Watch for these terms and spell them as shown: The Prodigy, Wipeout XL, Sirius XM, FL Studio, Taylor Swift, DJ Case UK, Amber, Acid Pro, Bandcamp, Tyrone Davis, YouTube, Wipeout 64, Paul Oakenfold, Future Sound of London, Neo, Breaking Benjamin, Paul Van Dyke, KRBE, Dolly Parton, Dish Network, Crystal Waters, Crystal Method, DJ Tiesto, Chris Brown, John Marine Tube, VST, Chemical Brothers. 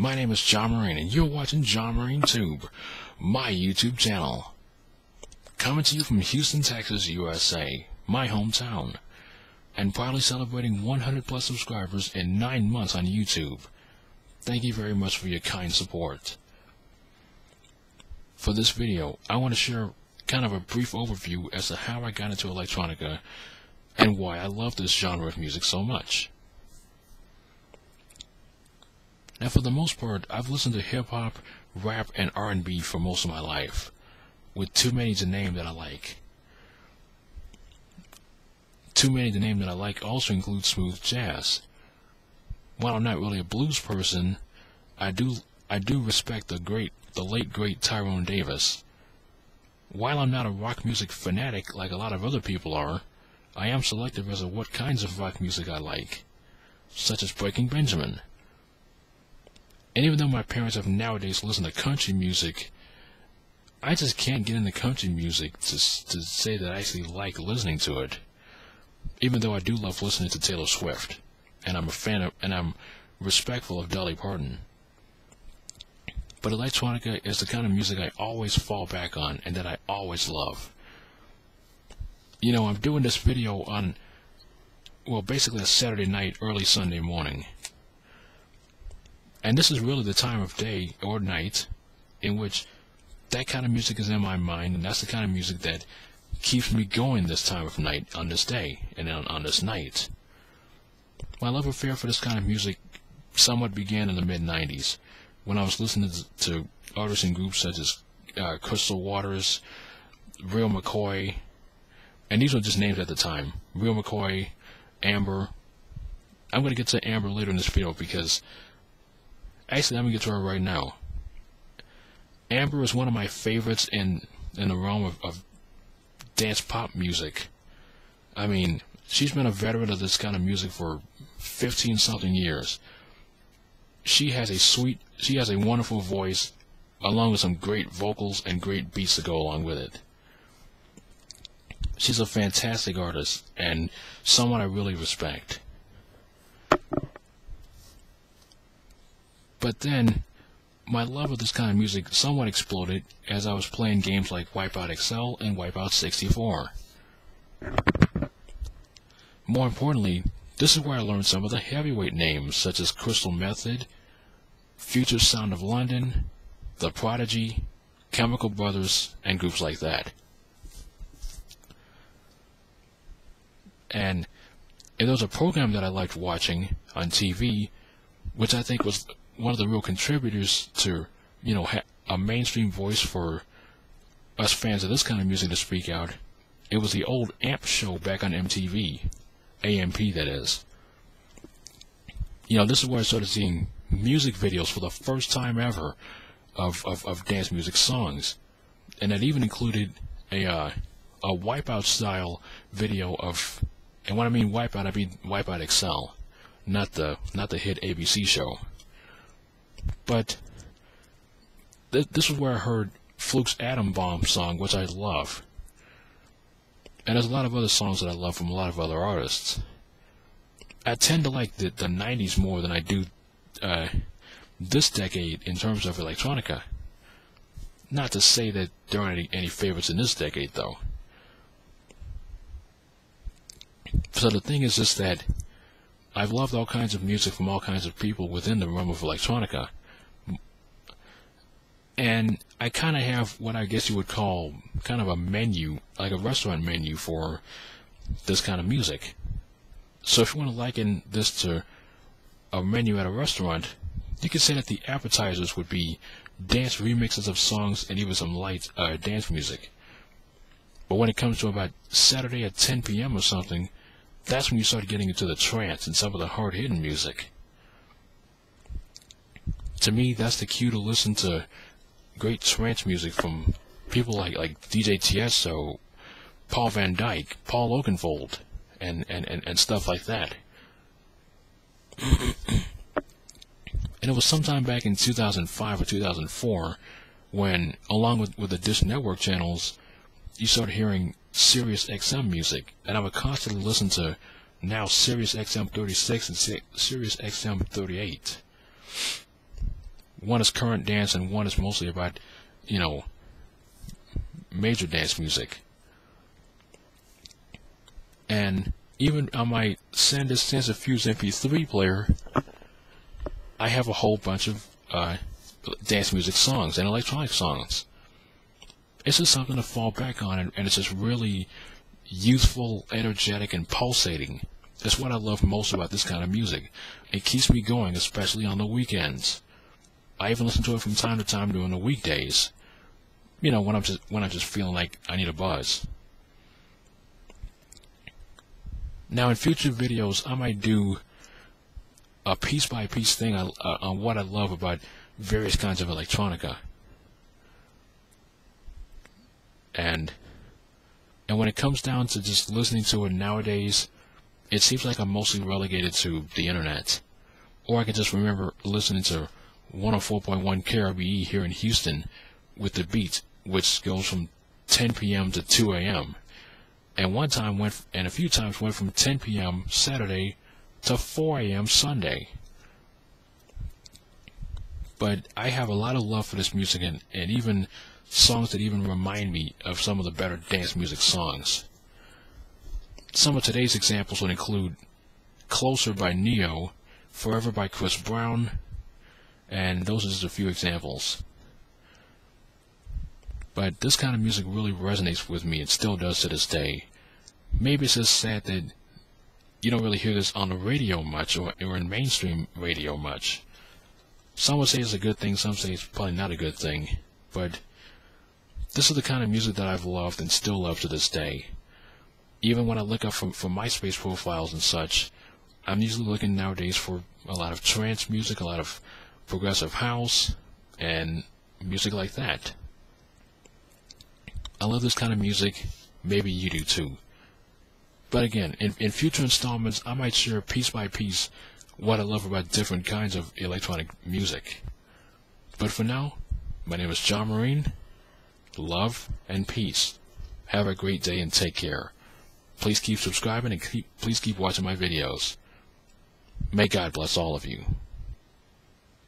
My name is John Marine, and you're watching John Marine Tube, my YouTube channel. Coming to you from Houston, Texas, USA, my hometown, and proudly celebrating 100 plus subscribers in 9 months on YouTube. Thank you very much for your kind support. For this video, I want to share kind of a brief overview as to how I got into electronica and why I love this genre of music so much. Now, for the most part, I've listened to hip-hop, rap, and R&B for most of my life, with too many to name that I like. Too many to name that I like also includes smooth jazz. While I'm not really a blues person, I do respect the late great Tyrone Davis. While I'm not a rock music fanatic like a lot of other people are, I am selective as to what kinds of rock music I like, such as Breaking Benjamin. And even though my parents have nowadays listened to country music, I just can't get into country music to say that I actually like listening to it. Even though I do love listening to Taylor Swift, and I'm a fan of, and I'm respectful of Dolly Parton. But electronica is the kind of music I always fall back on and that I always love. You know, I'm doing this video on, well, basically a Saturday night, early Sunday morning. And this is really the time of day or night in which that kind of music is in my mind, and that's the kind of music that keeps me going this time of night, on this day, and on this night. My love affair for this kind of music somewhat began in the mid-90s, when I was listening to artists and groups such as Crystal Waters, Real McCoy, and these were just names at the time. Real McCoy, Amber. I'm going to get to Amber later in this video because... actually, I'm going to get to her right now. Amber is one of my favorites in the realm of dance pop music. I mean, she's been a veteran of this kind of music for 15-something years. She has a wonderful voice, along with some great vocals and great beats to go along with it. She's a fantastic artist, and someone I really respect. But then, my love of this kind of music somewhat exploded as I was playing games like Wipeout XL and Wipeout 64. More importantly, this is where I learned some of the heavyweight names such as Crystal Method, Future Sound of London, The Prodigy, Chemical Brothers, and groups like that. And there was a program that I liked watching on TV, which I think was one of the real contributors to, you know, a mainstream voice for us fans of this kind of music to speak out. It was the old A.M.P. show back on MTV, A.M.P. that is. You know, this is where I started seeing music videos for the first time ever of dance music songs, and that even included a Wipeout style video of, and when I mean Wipeout XL, not the hit ABC show. But this was where I heard Fluke's Atom Bomb song, which I love. And there's a lot of other songs that I love from a lot of other artists. I tend to like the 90s more than I do this decade in terms of electronica. Not to say that there aren't any favorites in this decade, though. So the thing is just that I've loved all kinds of music from all kinds of people within the realm of electronica, and I kind of have what I guess you would call kind of a menu, like a restaurant menu for this kind of music. So if you want to liken this to a menu at a restaurant, you could say that the appetizers would be dance remixes of songs and even some light dance music. But when it comes to about Saturday at 10 p.m. or something, that's when you start getting into the trance and some of the hard-hitting music. To me, that's the cue to listen to great trance music from people like DJ Tiesto, Paul Van Dyke, Paul Oakenfold, and stuff like that. And it was sometime back in 2005 or 2004 when, along with the Dish Network channels, you started hearing Sirius XM music, and I would constantly listen to now Sirius XM 36 and Sirius XM 38. One is current dance, and one is mostly about, you know, major dance music. And even on my SanDisk Sansa Fuse MP3 player, I have a whole bunch of dance music songs and electronic songs. It's just something to fall back on, and it's just really useful, energetic, and pulsating. That's what I love most about this kind of music. It keeps me going, especially on the weekends. I even listen to it from time to time during the weekdays. You know, when I'm just feeling like I need a buzz. Now, in future videos, I might do a piece-by-piece thing on what I love about various kinds of electronica. And when it comes down to just listening to it nowadays, it seems like I'm mostly relegated to the internet. Or I can just remember listening to 104.1 KRBE here in Houston with the beat, which goes from 10 p.m. to 2 a.m. And one time a few times went from 10 p.m. Saturday to 4 a.m. Sunday. But I have a lot of love for this music, and even songs that even remind me of some of the better dance music songs. Some of today's examples would include Closer by Neo, Forever by Chris Brown, and those are just a few examples. But this kind of music really resonates with me. It still does to this day. Maybe it's just sad that you don't really hear this on the radio much, or in mainstream radio much. Some would say it's a good thing, some say it's probably not a good thing, but this is the kind of music that I've loved and still love to this day. Even when I look up for MySpace profiles and such, I'm usually looking nowadays for a lot of trance music, a lot of progressive house, and music like that. I love this kind of music. Maybe you do too. But again, in future installments, I might share piece by piece what I love about different kinds of electronic music. But for now, my name is John Marine. Love and peace. Have a great day and take care. Please keep subscribing and please keep watching my videos. May God bless all of you.